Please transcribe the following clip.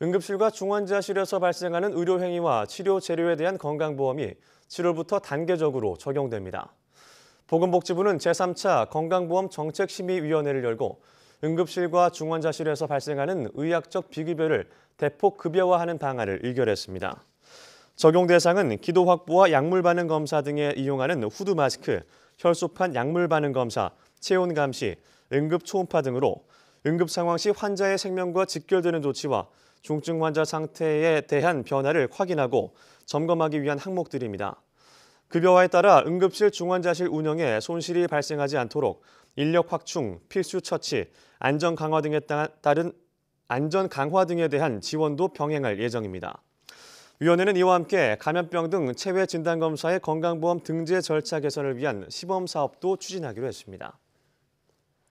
응급실과 중환자실에서 발생하는 의료행위와 치료 재료에 대한 건강보험이 7월부터 단계적으로 적용됩니다. 보건복지부는 제3차 건강보험 정책심의위원회를 열고 응급실과 중환자실에서 발생하는 의학적 비급여를 대폭 급여화하는 방안을 의결했습니다. 적용 대상은 기도 확보와 약물 반응 검사 등에 이용하는 후두 마스크, 혈소판 약물 반응 검사, 체온 감시, 응급 초음파 등으로 응급 상황 시 환자의 생명과 직결되는 조치와 중증 환자 상태에 대한 변화를 확인하고 점검하기 위한 항목들입니다. 급여화에 따라 응급실, 중환자실 운영에 손실이 발생하지 않도록 인력 확충, 필수 처치, 안전 강화 등에 따른 안전 강화 등에 대한 지원도 병행할 예정입니다. 위원회는 이와 함께 감염병 등 체외 진단검사의 건강보험 등재 절차 개선을 위한 시범 사업도 추진하기로 했습니다.